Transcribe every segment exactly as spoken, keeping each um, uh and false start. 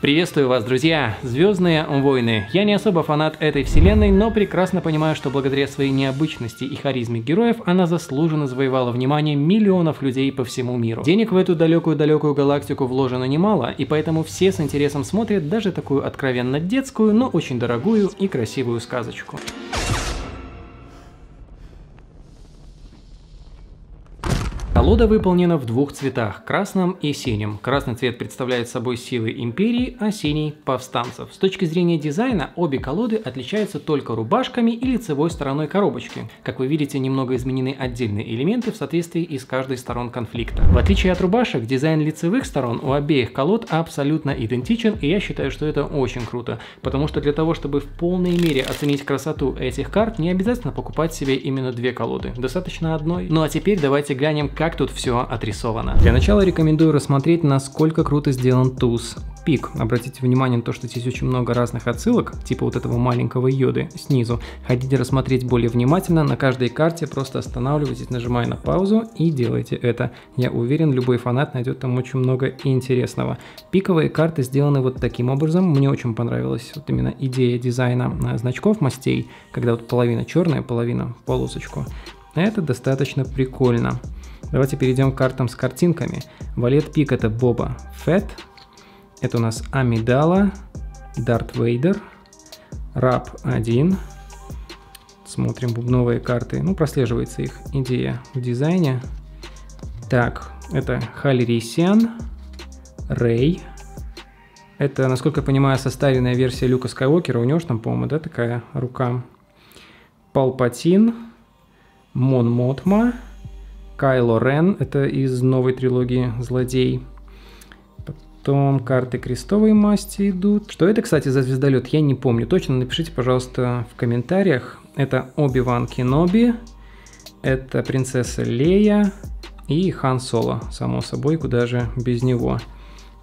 Приветствую вас, друзья! Звездные войны. Я не особо фанат этой вселенной, но прекрасно понимаю, что благодаря своей необычности и харизме героев она заслуженно завоевала внимание миллионов людей по всему миру. Денег в эту далекую-далекую галактику вложено немало, и поэтому все с интересом смотрят даже такую откровенно детскую, но очень дорогую и красивую сказочку. Колода выполнена в двух цветах – красном и синем. Красный цвет представляет собой силы империи, а синий – повстанцев. С точки зрения дизайна обе колоды отличаются только рубашками и лицевой стороной коробочки. Как вы видите, немного изменены отдельные элементы в соответствии и с каждой сторон конфликта. В отличие от рубашек, дизайн лицевых сторон у обеих колод абсолютно идентичен, и я считаю, что это очень круто. Потому что для того, чтобы в полной мере оценить красоту этих карт, не обязательно покупать себе именно две колоды. Достаточно одной. Ну а теперь давайте глянем, как Как тут все отрисовано. Для начала рекомендую рассмотреть, насколько круто сделан туз. Пик. Обратите внимание на то, что здесь очень много разных отсылок, типа вот этого маленького йоды снизу. Хотите рассмотреть более внимательно, на каждой карте просто останавливайтесь, нажимая на паузу и делайте это. Я уверен, любой фанат найдет там очень много интересного. Пиковые карты сделаны вот таким образом. Мне очень понравилась вот именно идея дизайна значков мастей, когда вот половина черная, половина полосочку. Это достаточно прикольно. Давайте перейдем к картам с картинками. Валет Пик — это Боба Фет. Это у нас Амидала, Дарт Вейдер, Раб один. Смотрим бубновые карты. Ну, прослеживается их идея в дизайне. Так, это Халерисиан, Рей. Это, насколько я понимаю, составленная версия Люка Скайуокера. У него же там, по-моему, да, такая рука. Палпатин, Мон Мотма. Кайло Рен, это из новой трилогии «Злодей». Потом карты крестовой масти идут. Что это, кстати, за звездолет, я не помню точно. Напишите, пожалуйста, в комментариях. Это Оби-Ван Кеноби, это Принцесса Лея и Хан Соло, само собой, куда же без него.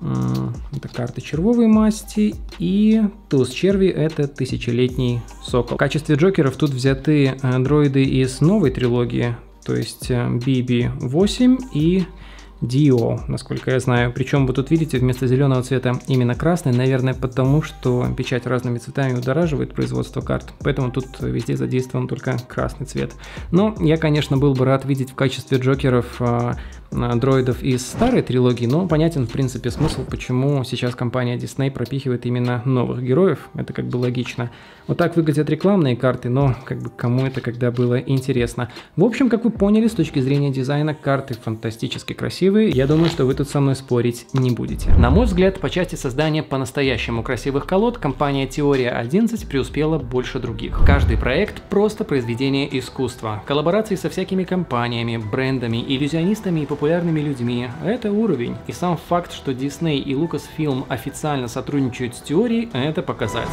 Это карты червовой масти и туз черви — это Тысячелетний Сокол. В качестве джокеров тут взяты дроиды из новой трилогии, то есть би би восемь и Dio, насколько я знаю. Причем вы тут видите вместо зеленого цвета именно красный, наверное, потому что печать разными цветами удораживает производство карт, поэтому тут везде задействован только красный цвет. Но я, конечно, был бы рад видеть в качестве джокеров э, дроидов из старой трилогии, но понятен, в принципе, смысл, почему сейчас компания Disney пропихивает именно новых героев. Это как бы логично. Вот так выглядят рекламные карты, но как бы кому это когда было интересно. В общем, как вы поняли, с точки зрения дизайна карты фантастически красивые. Я думаю, что вы тут со мной спорить не будете. На мой взгляд, по части создания по-настоящему красивых колод компания Теория одиннадцать преуспела больше других. Каждый проект просто произведение искусства. Коллаборации со всякими компаниями, брендами, иллюзионистами и популярными людьми – это уровень. И сам факт, что Disney и Lucasfilm официально сотрудничают с Теорией – это показатель.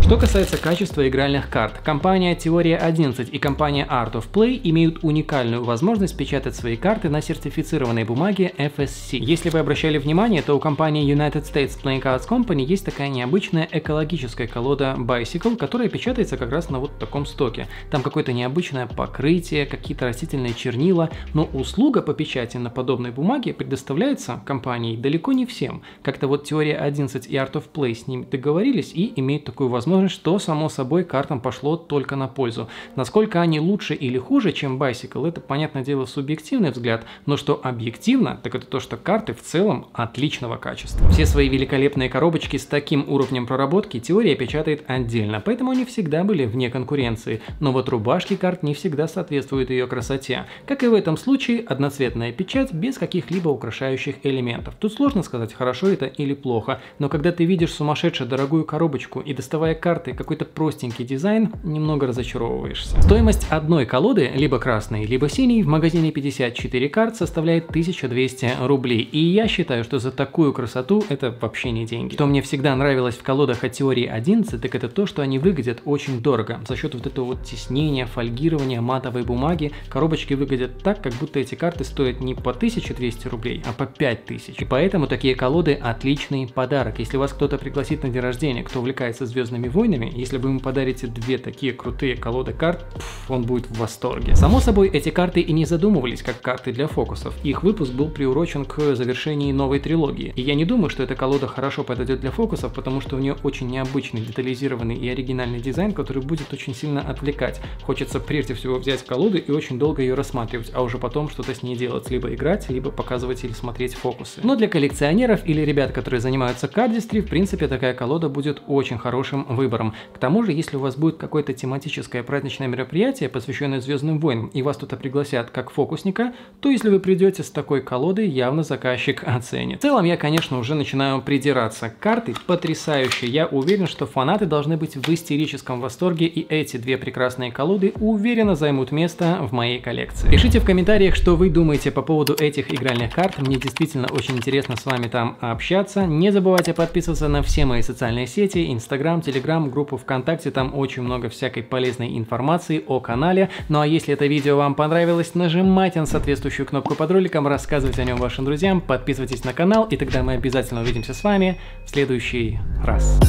Что касается качества игральных карт, компания Теория одиннадцать и компания Art of Play имеют уникальную возможность печатать свои карты на сертифицированной бумаге эф эс си. Если вы обращали внимание, то у компании United States Playing Cards Company есть такая необычная экологическая колода Bicycle, которая печатается как раз на вот таком стоке. Там какое-то необычное покрытие, какие-то растительные чернила, но услуга по печати на подобной бумаге предоставляется компанией далеко не всем. Как-то вот Теория одиннадцать и Art of Play с ними договорились и имеют такую возможность, что само собой картам пошло только на пользу. Насколько они лучше или хуже, чем Bicycle, это, понятное дело, субъективный взгляд, но что объективно, так это то, что карты в целом отличного качества. Все свои великолепные коробочки с таким уровнем проработки Теория печатает отдельно, поэтому они всегда были вне конкуренции, но вот рубашки карт не всегда соответствуют ее красоте. Как и в этом случае, одноцветная печать без каких-либо украшающих элементов. Тут сложно сказать, хорошо это или плохо, но когда ты видишь сумасшедше дорогую коробочку и, доставая карты, какой-то простенький дизайн, немного разочаровываешься. Стоимость одной колоды, либо красной, либо синей, в магазине пятьдесят четыре карт составляет тысячу двести рублей. И я считаю, что за такую красоту это вообще не деньги. Что мне всегда нравилось в колодах от Теории одиннадцать, так это то, что они выглядят очень дорого. За счет вот этого вот тиснения, фольгирования, матовой бумаги, коробочки выглядят так, как будто эти карты стоят не по тысяче двести рублей, а по пять тысяч. И поэтому такие колоды отличный подарок. Если вас кто-то пригласит на день рождения, кто увлекается звездными войнами», если вы ему подарите две такие крутые колоды карт, пфф, он будет в восторге. Само собой, эти карты и не задумывались как карты для фокусов. Их выпуск был приурочен к завершении новой трилогии. И я не думаю, что эта колода хорошо подойдет для фокусов, потому что у нее очень необычный, детализированный и оригинальный дизайн, который будет очень сильно отвлекать. Хочется прежде всего взять колоду и очень долго ее рассматривать, а уже потом что-то с ней делать, либо играть, либо показывать или смотреть фокусы. Но для коллекционеров или ребят, которые занимаются кардистри, в принципе, такая колода будет очень хорошим выбором. К тому же, если у вас будет какое-то тематическое праздничное мероприятие, посвященное Звездным войнам, и вас туда пригласят как фокусника, то если вы придете с такой колодой, явно заказчик оценит. В целом, я, конечно, уже начинаю придираться. Карты потрясающие. Я уверен, что фанаты должны быть в истерическом восторге, и эти две прекрасные колоды уверенно займут место в моей коллекции. Пишите в комментариях, что вы думаете по поводу этих игральных карт. Мне действительно очень интересно с вами там общаться. Не забывайте подписываться на все мои социальные сети, Инстаграм, Телеграм, группу ВКонтакте, там очень много всякой полезной информации о канале. Ну а если это видео вам понравилось, нажимайте на соответствующую кнопку под роликом, рассказывайте о нем вашим друзьям, подписывайтесь на канал, и тогда мы обязательно увидимся с вами в следующий раз.